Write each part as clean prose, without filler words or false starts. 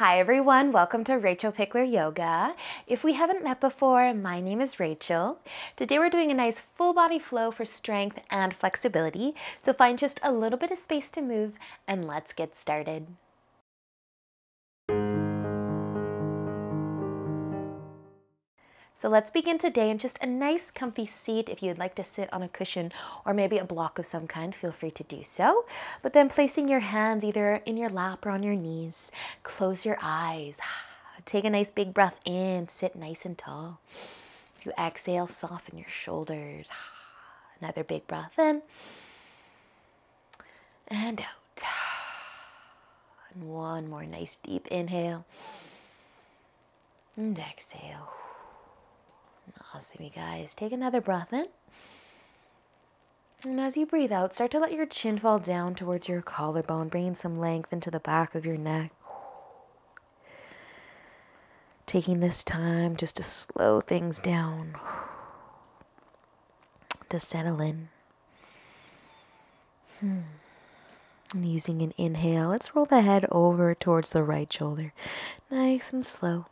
Hi everyone, welcome to Rachel Pichler Yoga. If we haven't met before, my name is Rachel. Today we're doing a nice full body flow for strength and flexibility. So find just a little bit of space to move and let's get started. So let's begin today in just a nice comfy seat. If you'd like to sit on a cushion or maybe a block of some kind, feel free to do so. But then placing your hands either in your lap or on your knees, close your eyes. Take a nice big breath in, sit nice and tall. As you exhale, soften your shoulders. Another big breath in and out. And one more nice deep inhale and exhale. Awesome, you guys. Take another breath in. And as you breathe out, start to let your chin fall down towards your collarbone, bringing some length into the back of your neck. Taking this time just to slow things down, to settle in. And using an inhale, let's roll the head over towards the right shoulder, nice and slow.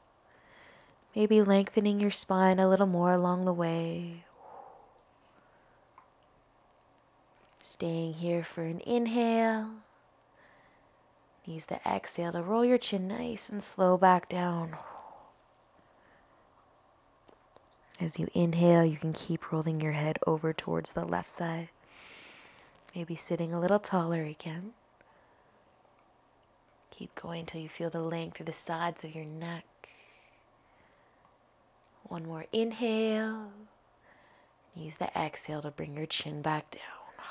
Maybe lengthening your spine a little more along the way. Staying here for an inhale. Use the exhale to roll your chin nice and slow back down. As you inhale, you can keep rolling your head over towards the left side. Maybe sitting a little taller again. Keep going until you feel the length through the sides of your neck. One more inhale. Use the exhale to bring your chin back down.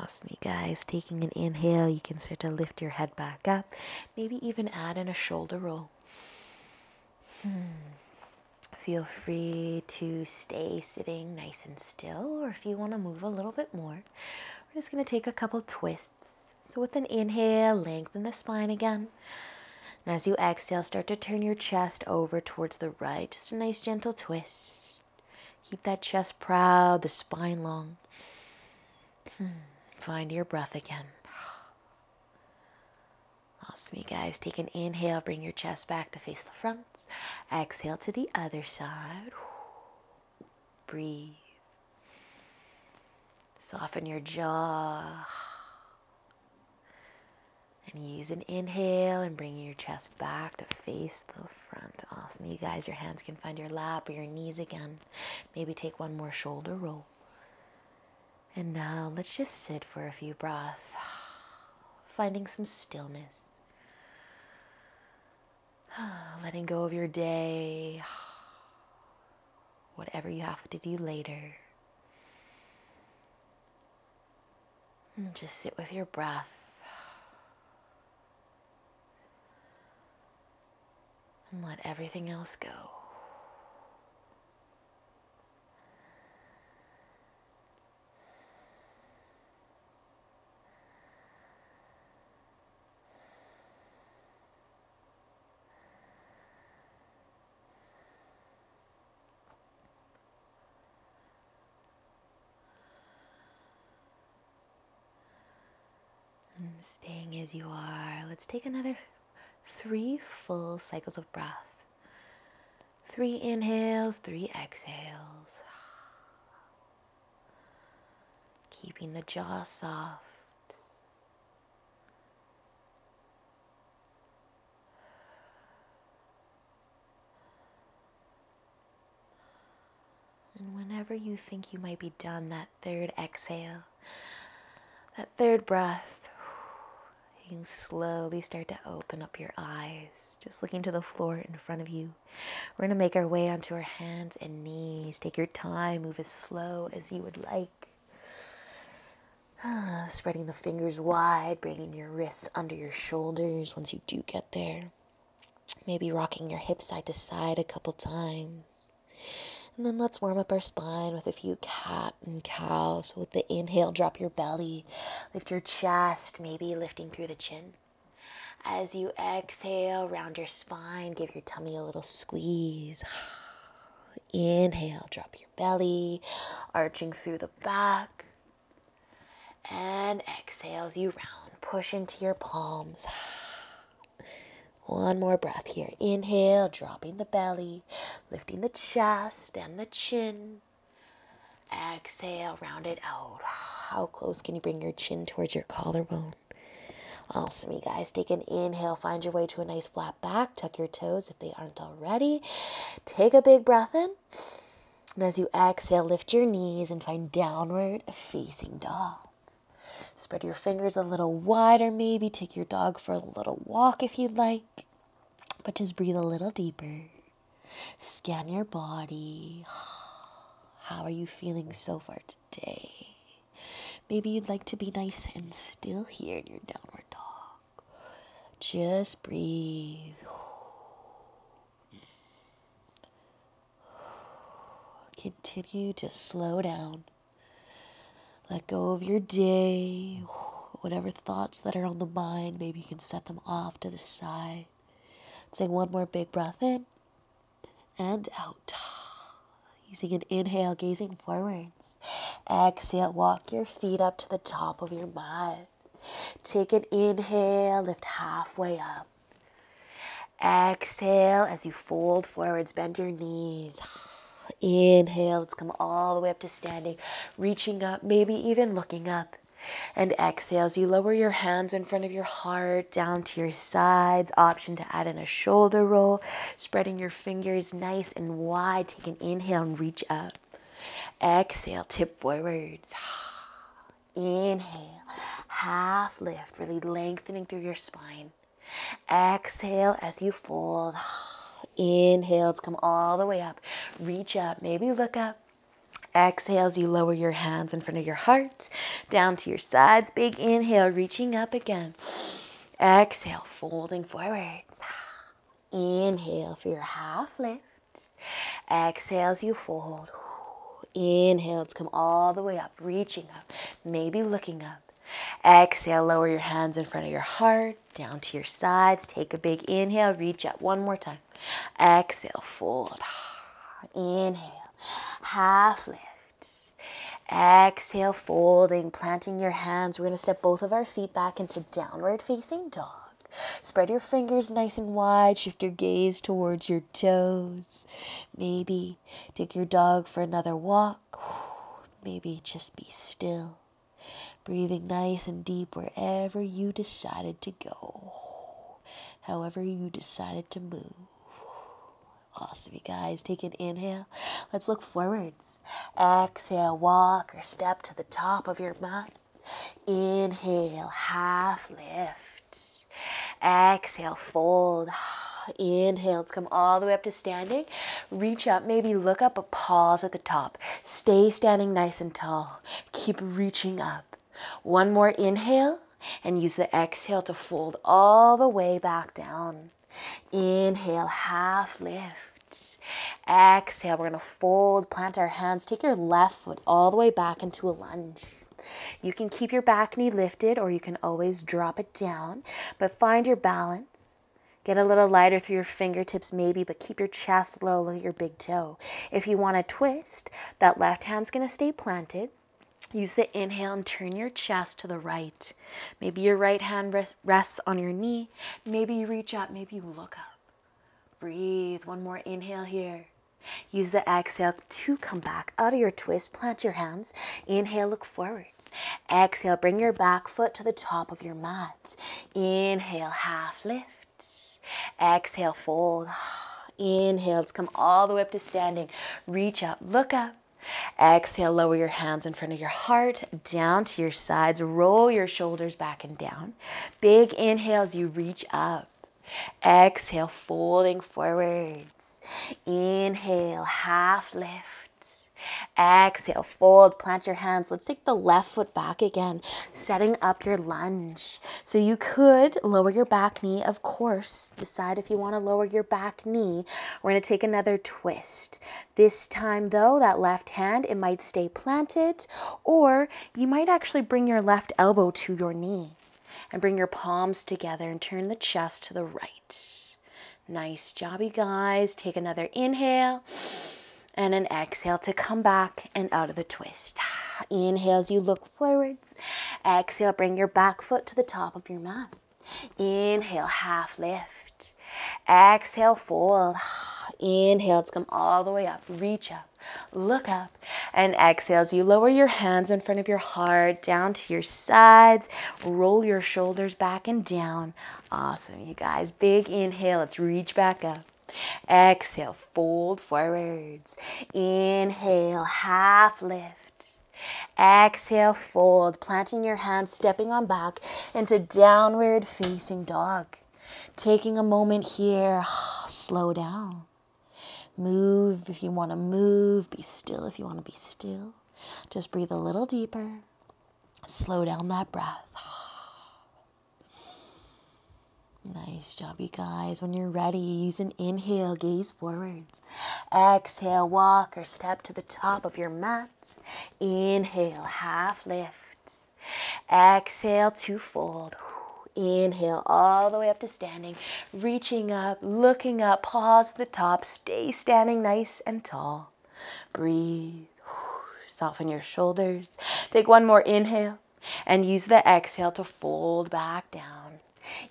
Awesome, you guys. Taking an inhale, you can start to lift your head back up. Maybe even add in a shoulder roll. Feel free to stay sitting nice and still, or if you want to move a little bit more. We're just going to take a couple twists. So with an inhale, lengthen the spine again. And as you exhale, start to turn your chest over towards the right. Just a nice gentle twist. Keep that chest proud, the spine long. Find your breath again. Awesome, you guys. Take an inhale, bring your chest back to face the front. Exhale to the other side. Breathe. Soften your jaw. And use an inhale and bring your chest back to face the front. Awesome, you guys. Your hands can find your lap or your knees again. Maybe take one more shoulder roll. And now let's just sit for a few breaths, finding some stillness. Letting go of your day, whatever you have to do later. And just sit with your breath. And let everything else go. And staying as you are, let's take another 3 full cycles of breath. 3 inhales, 3 exhales. Keeping the jaw soft. And whenever you think you might be done, that third exhale, that third breath, you can slowly start to open up your eyes, just looking to the floor in front of you. We're going to make our way onto our hands and knees. Take your time, move as slow as you would like. Spreading the fingers wide, bringing your wrists under your shoulders once you do get there. Maybe rocking your hips side to side a couple times. And then let's warm up our spine with a few cat and cow. So with the inhale, drop your belly, lift your chest, maybe lifting through the chin. As you exhale, round your spine, give your tummy a little squeeze. Inhale, drop your belly, arching through the back. And exhale as you round, push into your palms. One more breath here. Inhale, dropping the belly, lifting the chest and the chin. Exhale, round it out. How close can you bring your chin towards your collarbone? Awesome, you guys. Take an inhale. Find your way to a nice flat back. Tuck your toes if they aren't already. Take a big breath in. And as you exhale, lift your knees and find downward facing dog. Spread your fingers a little wider maybe. Take your dog for a little walk if you'd like. But just breathe a little deeper. Scan your body. How are you feeling so far today? Maybe you'd like to be nice and still here in your downward dog. Just breathe. Continue to slow down. Let go of your day. Whatever thoughts that are on the mind, maybe you can set them off to the side. Take one more big breath in and out. Using an inhale, gazing forwards. Exhale, walk your feet up to the top of your mat. Take an inhale, lift halfway up. Exhale, as you fold forwards, bend your knees. Inhale, let's come all the way up to standing, reaching up, maybe even looking up. And exhale, as you lower your hands in front of your heart, down to your sides, option to add in a shoulder roll, spreading your fingers nice and wide. Take an inhale and reach up. Exhale, tip forwards. Inhale, half lift, really lengthening through your spine. Exhale, as you fold. Inhale, let's come all the way up. Reach up, maybe look up. Exhale as you lower your hands in front of your heart, down to your sides. Big inhale, reaching up again. Exhale, folding forwards. Inhale for your half lift. Exhale as you fold. Inhale, let's come all the way up, reaching up, maybe looking up. Exhale, lower your hands in front of your heart, down to your sides. Take a big inhale, reach up one more time. Exhale, fold. Inhale, half lift. Exhale, folding, planting your hands. We're going to step both of our feet back into downward facing dog. Spread your fingers nice and wide. Shift your gaze towards your toes. Maybe take your dog for another walk. Maybe just be still. Breathing nice and deep wherever you decided to go, however you decided to move. Awesome, you guys. Take an inhale. Let's look forwards. Exhale, walk or step to the top of your mat. Inhale, half lift. Exhale, fold. Inhale, let's come all the way up to standing. Reach up, maybe look up, but pause at the top. Stay standing nice and tall. Keep reaching up. One more inhale and use the exhale to fold all the way back down. Inhale, half lift. Exhale, we're going to fold, plant our hands. Take your left foot all the way back into a lunge. You can keep your back knee lifted or you can always drop it down, but find your balance. Get a little lighter through your fingertips maybe, but keep your chest low, look at your big toe. If you want to twist, that left hand's going to stay planted. Use the inhale and turn your chest to the right. Maybe your right hand rests on your knee. Maybe you reach up, maybe you look up. Breathe. One more inhale here. Use the exhale to come back out of your twist. Plant your hands. Inhale, look forward. Exhale, bring your back foot to the top of your mat. Inhale, half lift. Exhale, fold. Inhale, let's come all the way up to standing. Reach up, look up. Exhale, lower your hands in front of your heart, down to your sides. Roll your shoulders back and down. Big inhale as you reach up. Exhale, folding forwards. Inhale, half lift. Exhale, fold, plant your hands. Let's take the left foot back again, setting up your lunge. So you could lower your back knee, of course. Decide if you want to lower your back knee. We're going to take another twist. This time, though, that left hand, it might stay planted, or you might actually bring your left elbow to your knee and bring your palms together and turn the chest to the right. Nice job, you guys. Take another inhale. And an exhale to come back and out of the twist. Inhale as you look forwards. Exhale, bring your back foot to the top of your mat. Inhale, half lift. Exhale, fold. Inhale to come all the way up. Reach up, look up, and exhale as you lower your hands in front of your heart, down to your sides. Roll your shoulders back and down. Awesome, you guys. Big inhale. Let's reach back up. Exhale, fold forwards. Inhale, half lift. Exhale, fold, planting your hands, stepping on back into downward facing dog. Taking a moment here, slow down. Move if you want to move, be still if you want to be still. Just breathe a little deeper. Slow down that breath. Nice job, you guys. When you're ready, use an inhale, gaze forwards. Exhale, walk or step to the top of your mat. Inhale, half lift. Exhale, two fold. Inhale, all the way up to standing. Reaching up, looking up, pause at the top. Stay standing nice and tall. Breathe. Soften your shoulders. Take one more inhale and use the exhale to fold back down.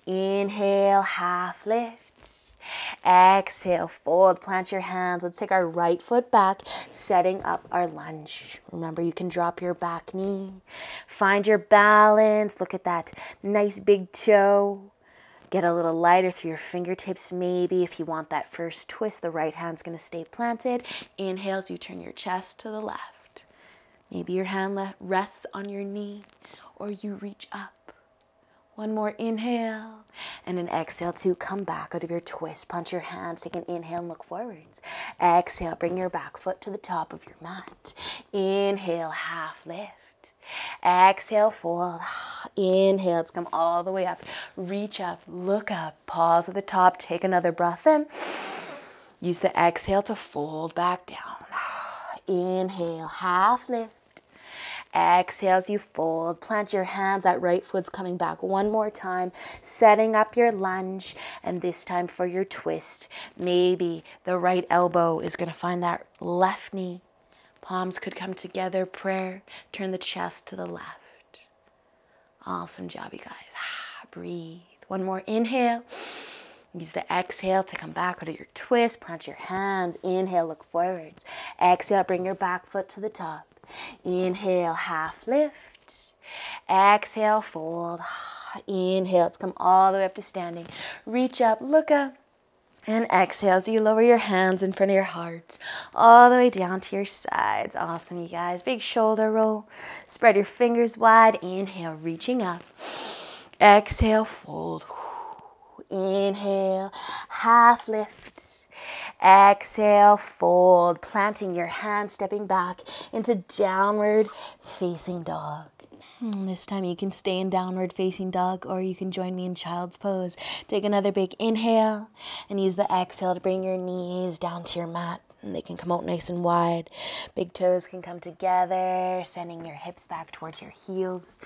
Inhale, half lift. Exhale, fold, plant your hands. Let's take our right foot back, setting up our lunge. Remember, you can drop your back knee. Find your balance. Look at that nice big toe. Get a little lighter through your fingertips, maybe. If you want that first twist, the right hand's going to stay planted. Inhale as you turn your chest to the left. Maybe your hand rests on your knee, or you reach up. One more inhale, and an exhale to come back out of your twist. Punch your hands, take an inhale and look forwards. Exhale, bring your back foot to the top of your mat. Inhale, half lift. Exhale, fold. Inhale, let's come all the way up. Reach up, look up, pause at the top, take another breath in. Use the exhale to fold back down. Inhale, half lift. Exhale as you fold, plant your hands, that right foot's coming back one more time, setting up your lunge, and this time for your twist. Maybe the right elbow is going to find that left knee. Palms could come together, prayer, turn the chest to the left. Awesome job, you guys. Breathe. One more inhale. Use the exhale to come back out of your twist, plant your hands, inhale, look forwards. Exhale, bring your back foot to the top. Inhale, half lift. Exhale, fold. Inhale, let's come all the way up to standing. Reach up, look up, and exhale as you lower your hands in front of your heart, all the way down to your sides. Awesome, you guys. Big shoulder roll. Spread your fingers wide. Inhale, reaching up. Exhale, fold. Inhale, half lift. Exhale, fold, planting your hands, stepping back into downward facing dog. This time you can stay in downward facing dog, or you can join me in child's pose. Take another big inhale and use the exhale to bring your knees down to your mat, and they can come out nice and wide. Big toes can come together, sending your hips back towards your heels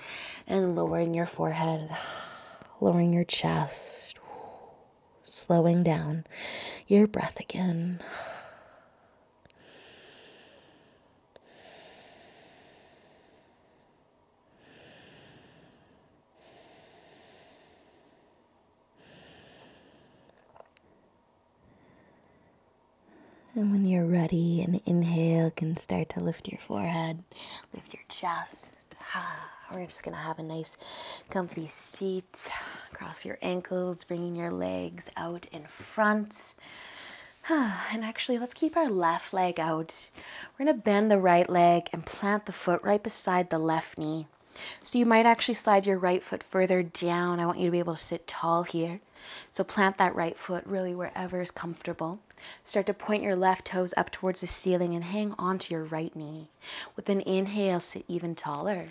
and lowering your forehead, lowering your chest. Slowing down your breath again. And when you're ready, an inhale can start to lift your forehead, lift your chest. We're just going to have a nice comfy seat. Cross your ankles, bringing your legs out in front. And actually, let's keep our left leg out. We're going to bend the right leg and plant the foot right beside the left knee. So you might actually slide your right foot further down. I want you to be able to sit tall here. So plant that right foot really wherever is comfortable. Start to point your left toes up towards the ceiling and hang onto your right knee. With an inhale, sit even taller.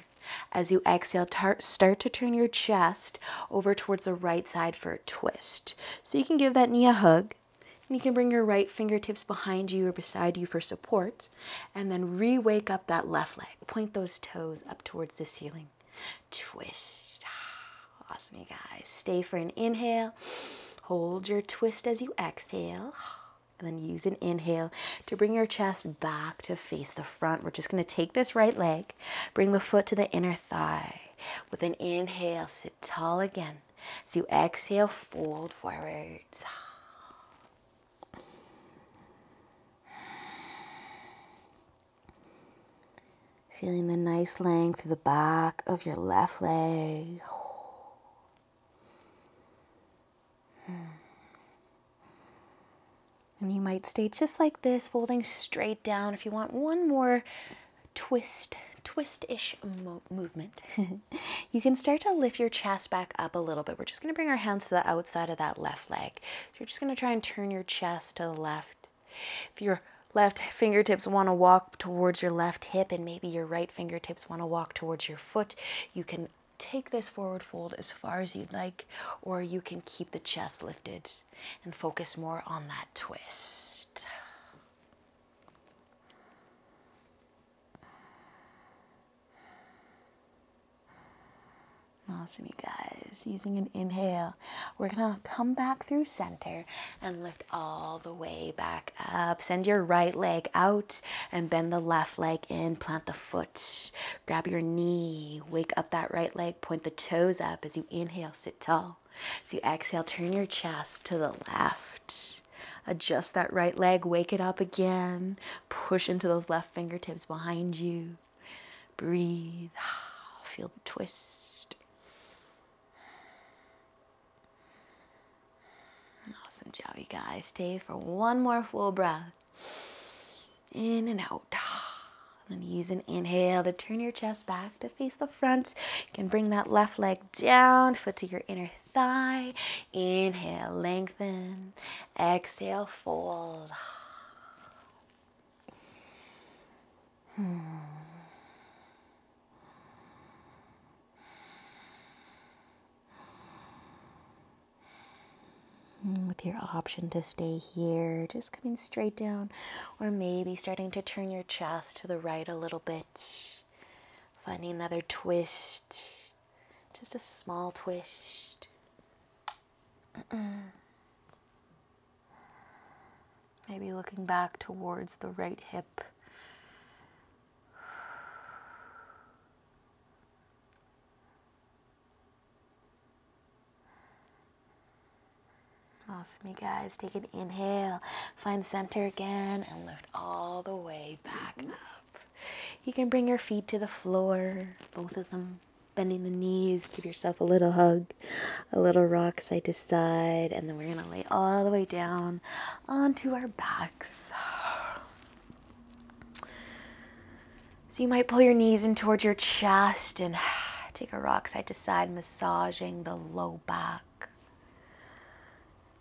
As you exhale, start to turn your chest over towards the right side for a twist. So you can give that knee a hug, and you can bring your right fingertips behind you or beside you for support, and then re-wake up that left leg. Point those toes up towards the ceiling. Twist. Awesome, you guys. Stay for an inhale. Hold your twist as you exhale. And then use an inhale to bring your chest back to face the front. We're just going to take this right leg, bring the foot to the inner thigh. With an inhale, sit tall again. As you exhale, fold forward. Feeling the nice length through the back of your left leg. And you might stay just like this, folding straight down. If you want one more twist-ish movement, you can start to lift your chest back up a little bit. We're just going to bring our hands to the outside of that left leg. So you're just going to try and turn your chest to the left. If your left fingertips want to walk towards your left hip and maybe your right fingertips want to walk towards your foot, you can take this forward fold as far as you'd like, or you can keep the chest lifted and focus more on that twist. Awesome, you guys. Using an inhale, we're gonna come back through center and lift all the way back up. Send your right leg out and bend the left leg in. Plant the foot, grab your knee, wake up that right leg, point the toes up. As you inhale, sit tall. As you exhale, turn your chest to the left. Adjust that right leg, wake it up again. Push into those left fingertips behind you. Breathe, feel the twist. Awesome job, you guys. Stay for one more full breath. In and out. And then use an inhale to turn your chest back to face the front. You can bring that left leg down, foot to your inner thigh. Inhale, lengthen. Exhale, fold. With your option to stay here, just coming straight down, or maybe starting to turn your chest to the right a little bit, finding another twist, just a small twist. Maybe looking back towards the right hip. Awesome, you guys. Take an inhale, find center again, and lift all the way back up. You can bring your feet to the floor, both of them, bending the knees. Give yourself a little hug, a little rock side to side, and then we're going to lay all the way down onto our backs. So you might pull your knees in towards your chest and take a rock side to side, massaging the low back.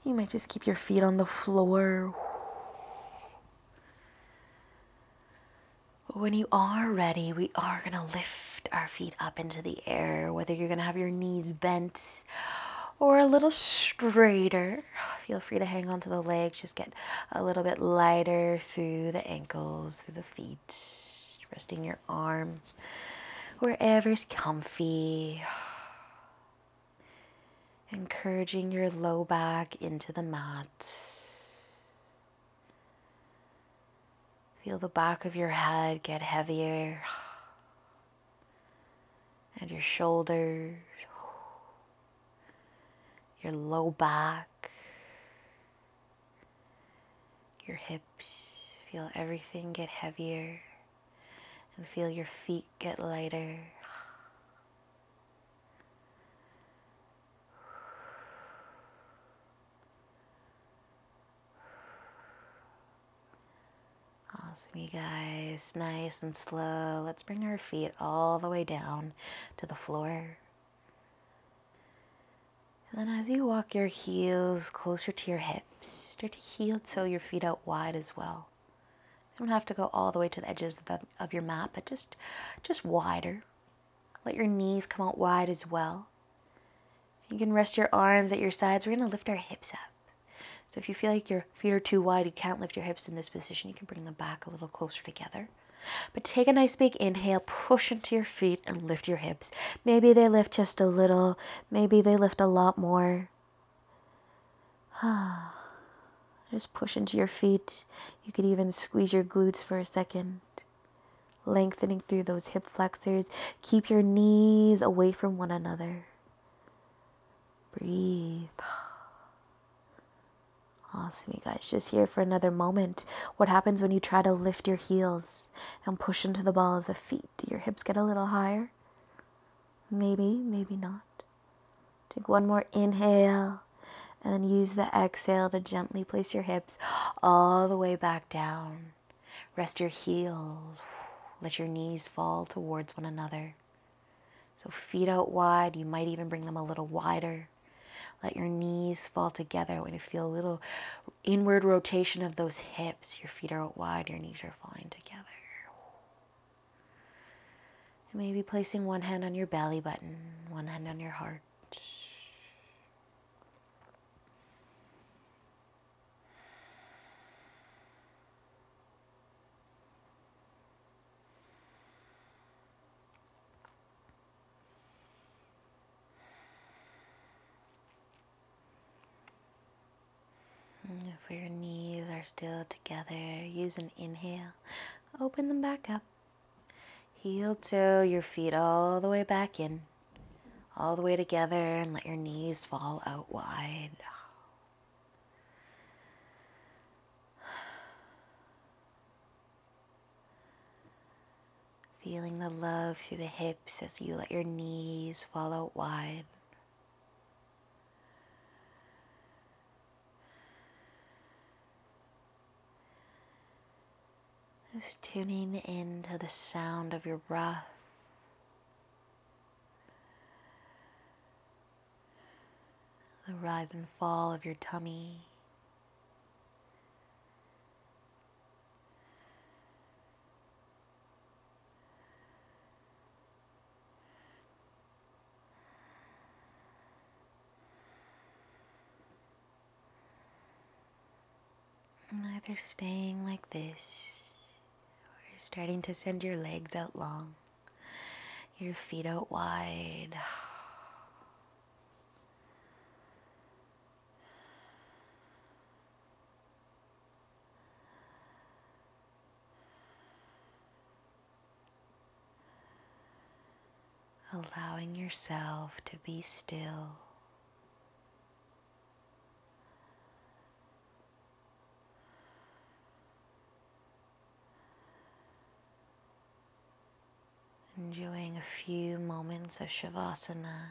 You might just keep your feet on the floor. When you are ready, we are going to lift our feet up into the air, whether you're going to have your knees bent or a little straighter. Feel free to hang onto the legs. Just get a little bit lighter through the ankles, through the feet, resting your arms wherever's comfy. Encouraging your low back into the mat. Feel the back of your head get heavier, and your shoulders, your low back, your hips. Feel everything get heavier, and feel your feet get lighter. Awesome, you guys. Nice and slow. Let's bring our feet all the way down to the floor. And then as you walk your heels closer to your hips, start to heel toe your feet out wide as well. You don't have to go all the way to the edges of your mat, but just wider. Let your knees come out wide as well. You can rest your arms at your sides. We're going to lift our hips up. So if you feel like your feet are too wide, you can't lift your hips in this position, you can bring them back a little closer together. But take a nice big inhale, push into your feet and lift your hips. Maybe they lift just a little, maybe they lift a lot more. Just push into your feet. You could even squeeze your glutes for a second. Lengthening through those hip flexors. Keep your knees away from one another. Breathe. Awesome, you guys. Just here for another moment. What happens when you try to lift your heels and push into the ball of the feet? Do your hips get a little higher? Maybe, maybe not. Take one more inhale, and then use the exhale to gently place your hips all the way back down. Rest your heels. Let your knees fall towards one another. So feet out wide. You might even bring them a little wider. Let your knees fall together. When you feel a little inward rotation of those hips, your feet are out wide, your knees are falling together. And maybe placing one hand on your belly button, one hand on your heart. If your knees are still together, use an inhale. Open them back up. Heel toe your feet all the way back in. All the way together, and let your knees fall out wide. Feeling the love through the hips as you let your knees fall out wide. Just tuning into the sound of your breath. The rise and fall of your tummy. And either staying like this, starting to send your legs out long, your feet out wide. Allowing yourself to be still. Enjoying a few moments of Shavasana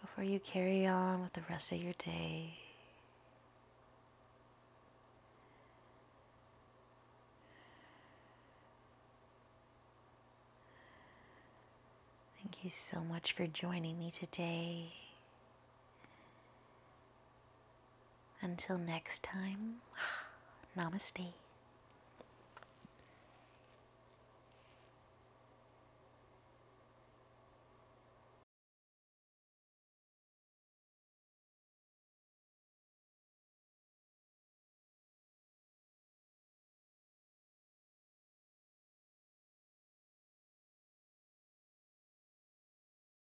before you carry on with the rest of your day. Thank you so much for joining me today. Until next time, namaste.